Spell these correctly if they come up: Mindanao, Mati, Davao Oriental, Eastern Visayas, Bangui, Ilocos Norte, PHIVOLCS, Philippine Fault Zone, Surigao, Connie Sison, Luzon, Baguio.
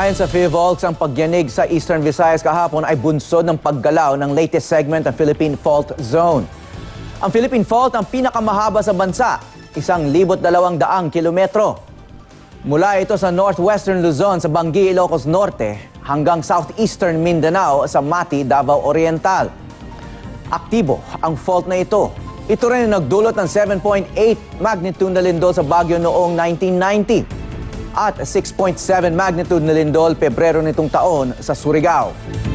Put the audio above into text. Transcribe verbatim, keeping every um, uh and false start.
Ayon sa PHIVOLCS, ang pagyanig sa Eastern Visayas kahapon ay bunsod ng paggalaw ng latest segment ng Philippine Fault Zone. Ang Philippine Fault ang pinakamahaba sa bansa, isang libot dalawang daang kilometro. Mula ito sa northwestern Luzon sa Bangui, Ilocos Norte, hanggang southeastern Mindanao sa Mati, Davao Oriental. Aktibo ang fault na ito. Ito rin ang nagdulot ng seven point eight magnitude na lindol sa Baguio noong nineteen ninety. At six point seven magnitude na lindol Pebrero nitong taon sa Surigao.